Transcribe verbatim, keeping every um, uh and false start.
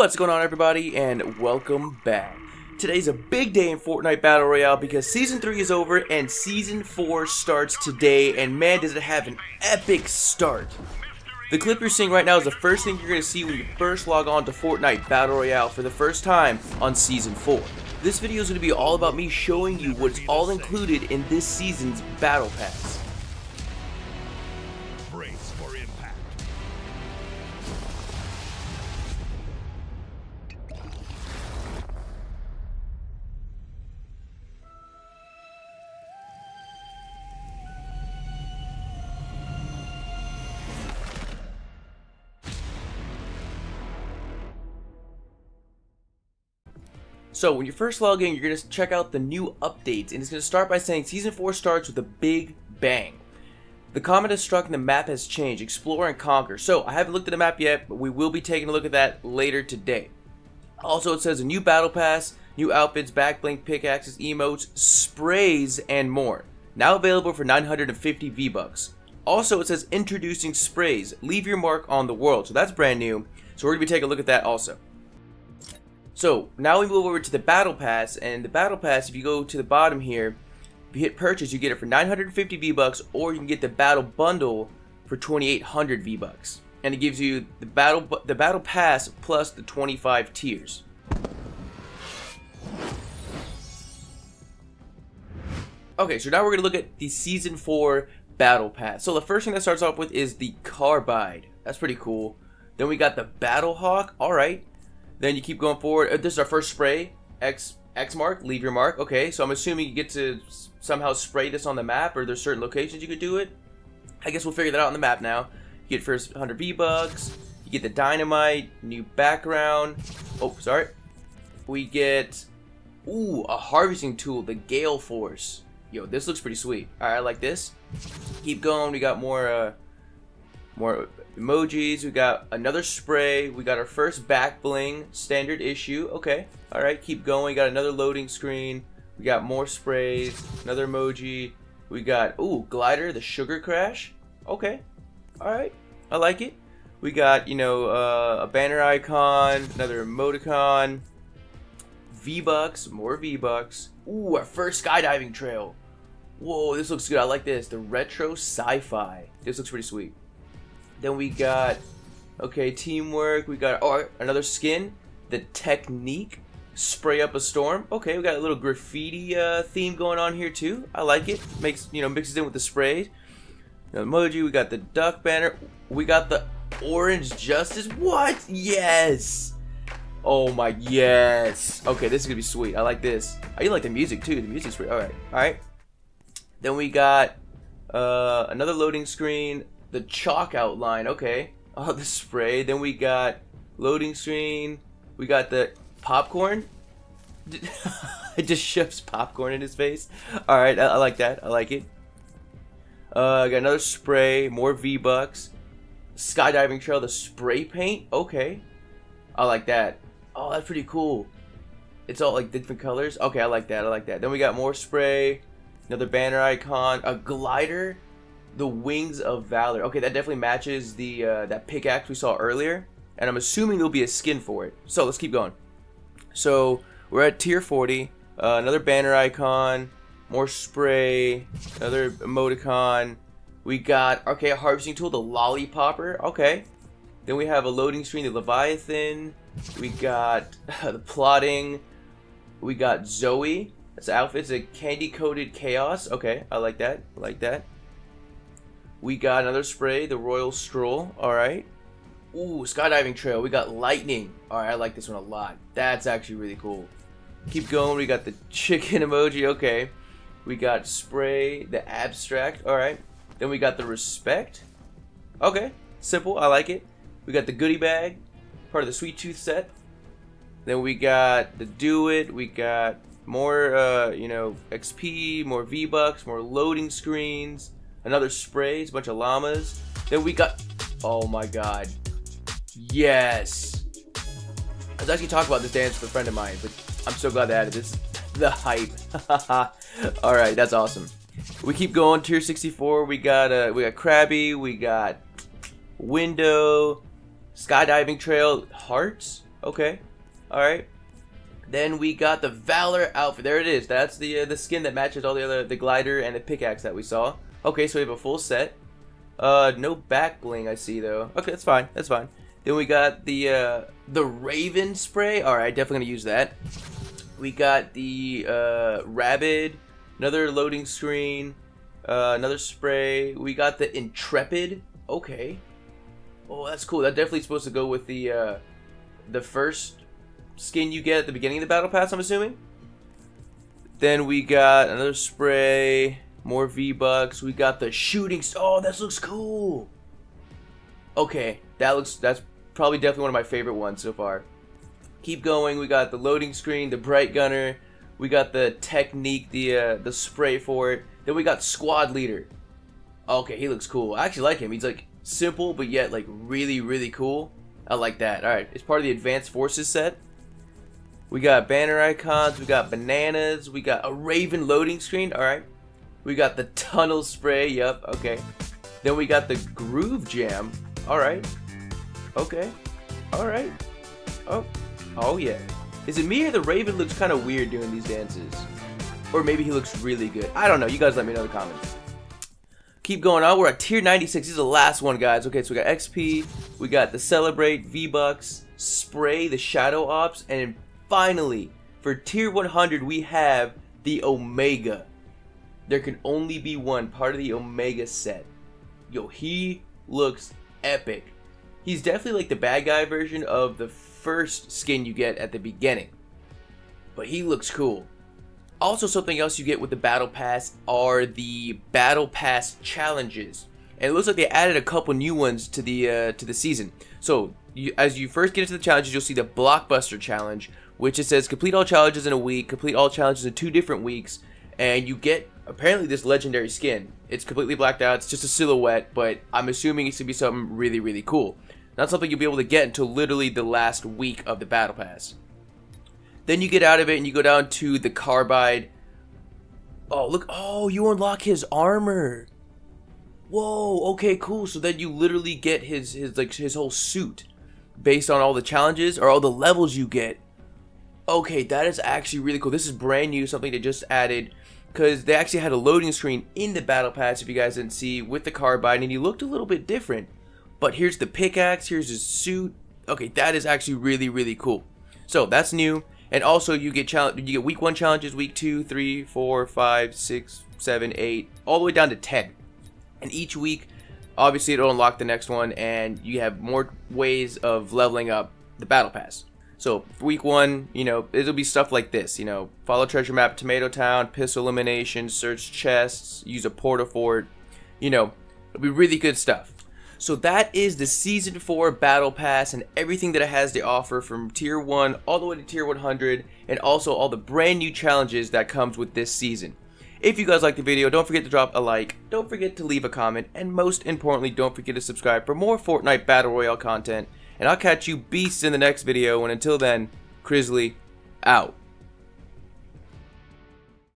What's going on, everybody, and welcome back. Today's a big day in Fortnite Battle Royale because Season three is over and Season four starts today, and man does it have an epic start. The clip you're seeing right now is the first thing you're going to see when you first log on to Fortnite Battle Royale for the first time on Season four. This video is going to be all about me showing you what's all included in this season's Battle Pass. So when you first log in, you're going to check out the new updates, and it's going to start by saying Season four starts with a big bang. The comet has struck and the map has changed. Explore and conquer. So I haven't looked at the map yet, but we will be taking a look at that later today. Also, it says a new battle pass, new outfits, backblink, pickaxes, emotes, sprays, and more. Now available for nine hundred fifty V-Bucks. Also, it says introducing sprays. Leave your mark on the world. So that's brand new. So we're going to be taking a look at that also. So now we move over to the battle pass, and the battle pass, if you go to the bottom here, if you hit purchase, you get it for nine hundred fifty V-Bucks, or you can get the battle bundle for twenty-eight hundred V-Bucks, and it gives you the battle the battle pass plus the twenty-five tiers. Okay, so now we're gonna look at the Season four battle pass. So the first thing that starts off with is the Carbide. That's pretty cool. Then we got the Battlehawk. All right. Then you keep going forward. This is our first spray. X X mark, leave your mark. Okay, so I'm assuming you get to somehow spray this on the map, or there's certain locations you could do it. I guess we'll figure that out on the map now. You get first one hundred V-Bucks. You get the dynamite, new background. Oh, sorry. We get, ooh, a harvesting tool, the Gale Force. Yo, this looks pretty sweet. All right, I like this. Keep going. We got more, uh, more emojis. We got another spray. We got our first back bling, standard issue. Okay, all right, keep going. We got another loading screen. We got more sprays, another emoji. We got, ooh, glider, the sugar crash. Okay, all right, I like it. We got, you know, uh, a banner icon, another emoticon, V-Bucks, more V-Bucks. Ooh, our first skydiving trail. Whoa, this looks good. I like this. The retro sci-fi. This looks pretty sweet. Then we got, okay, teamwork. We got, oh, another skin, the technique, spray up a storm. Okay, we got a little graffiti uh, theme going on here too. I like it. Makes, you know, mixes in with the sprays. Another emoji. We got the duck banner. We got the orange justice. What? Yes. Oh my, yes. Okay, this is gonna be sweet. I like this. I do like the music too. The music's pretty. All right, all right. Then we got uh, another loading screen. The chalk outline, okay. Oh, the spray. Then we got loading screen. We got the popcorn. It just shoves popcorn in his face. All right, I, I like that. I like it. Uh, I got another spray, more V-Bucks. Skydiving trail, the spray paint. Okay, I like that. Oh, that's pretty cool. It's all like different colors. Okay, I like that. I like that. Then we got more spray, another banner icon, a glider. The wings of valor. Okay, that definitely matches the uh, that pickaxe we saw earlier, and I'm assuming there'll be a skin for it. So let's keep going. So we're at tier forty. Uh, another banner icon, more spray, another emoticon. We got, okay, a harvesting tool, the lollipopper. Okay, then we have a loading screen, the leviathan. We got the plotting. We got Zoe. That's the outfit. It's a candy coated chaos. Okay, I like that. I like that. We got another spray, the Royal Stroll. All right. Ooh, skydiving trail. We got lightning. All right, I like this one a lot. That's actually really cool. Keep going. We got the chicken emoji. Okay. We got spray, the abstract. All right. Then we got the respect. Okay. Simple. I like it. We got the Goodie Bag, part of the Sweet Tooth Set. Then we got the Do It. We got more, uh, you know, X P, more V-Bucks, more loading screens. Another spray, it's a bunch of llamas. Then we got, oh my god, yes. I was actually talking about this dance with a friend of mine, but I'm so glad they added this. The hype. All right, that's awesome. We keep going. Tier sixty-four. We got uh, we got Krabby. We got window, skydiving trail, hearts. Okay. Alright. Then we got the Valor outfit. There it is. That's the uh, the skin that matches all the other, the glider and the pickaxe that we saw. Okay, so we have a full set. Uh, no back bling I see though. Okay, that's fine. That's fine. Then we got the uh, the Raven spray. Alright, definitely gonna use that. We got the uh, Rabbit, another loading screen, uh, another spray. We got the Intrepid. Okay. Oh, that's cool. That definitely supposed to go with the uh, the first skin you get at the beginning of the battle pass, I'm assuming. Then we got another spray, more V-Bucks. We got the shooting. Oh, that looks cool. Okay, that looks. That's probably definitely one of my favorite ones so far. Keep going. We got the loading screen, the Bright Gunner. We got the technique, the uh, the spray for it. Then we got Squad Leader. Okay, he looks cool. I actually like him. He's like simple, but yet like really, really cool. I like that. All right, it's part of the Advanced Forces set. We got banner icons. We got bananas. We got a Raven loading screen. All right. We got the tunnel spray. Yup. Okay. Then we got the groove jam. All right. Okay. All right. Oh. Oh yeah. Is it me or the Raven looks kind of weird doing these dances? Or maybe he looks really good. I don't know. You guys let me know in the comments. Keep going on. We're at tier ninety-six. This is the last one, guys. Okay, so we got X P. We got the Celebrate, V-Bucks, Spray, the Shadow Ops. And finally, for tier one hundred, we have the Omega. There can only be one part of the Omega set. Yo, he looks epic. He's definitely like the bad guy version of the first skin you get at the beginning, but he looks cool. Also, something else you get with the battle pass are the battle pass challenges, and it looks like they added a couple new ones to the uh, to the season. So you, as you first get into the challenges, you'll see the Blockbuster challenge, which it says complete all challenges in a week, complete all challenges in two different weeks, and you get apparently this legendary skin. It's completely blacked out. It's just a silhouette, but I'm assuming it's gonna be something really, really cool. Not something you'll be able to get until literally the last week of the battle pass. Then you get out of it and you go down to the Carbide. Oh, look. Oh, you unlock his armor. Whoa. Okay, cool. So then you literally get his, his, like, his whole suit based on all the challenges or all the levels you get. Okay, that is actually really cool. This is brand new, something they just added. Because they actually had a loading screen in the battle pass, if you guys didn't see, with the Carbide. And he looked a little bit different. But here's the pickaxe, here's his suit. Okay, that is actually really, really cool. So that's new. And also you get challenge, you get week one challenges, week two, three, four, five, six, seven, eight, all the way down to ten. And each week, obviously it'll unlock the next one and you have more ways of leveling up the battle pass. So week one, you know, it'll be stuff like this, you know, follow treasure map, Tomato Town, pistol elimination, search chests, use a porta fort, you know, it'll be really good stuff. So that is the season four battle pass and everything that it has to offer from tier one all the way to tier one hundred, and also all the brand new challenges that comes with this season. If you guys liked the video, don't forget to drop a like, don't forget to leave a comment, and most importantly, don't forget to subscribe for more Fortnite Battle Royale content. And I'll catch you beasts in the next video, and until then, Grizzly out.